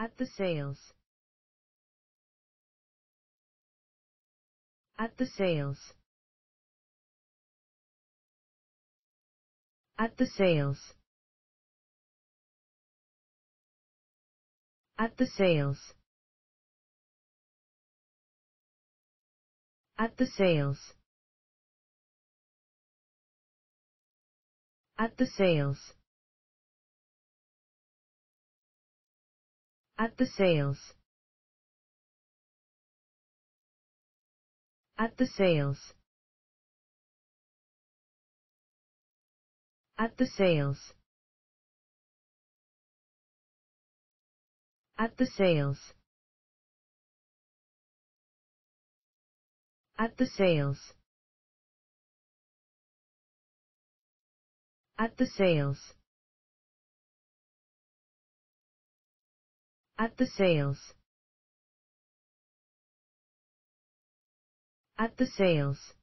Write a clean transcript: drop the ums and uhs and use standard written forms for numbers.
At the sales. At the sales. At the sales. At the sales. At the sales. At the sales. At the sales. At the sales. At the sales. At the sales. At the sales. At the sales. At the sales. At the sales.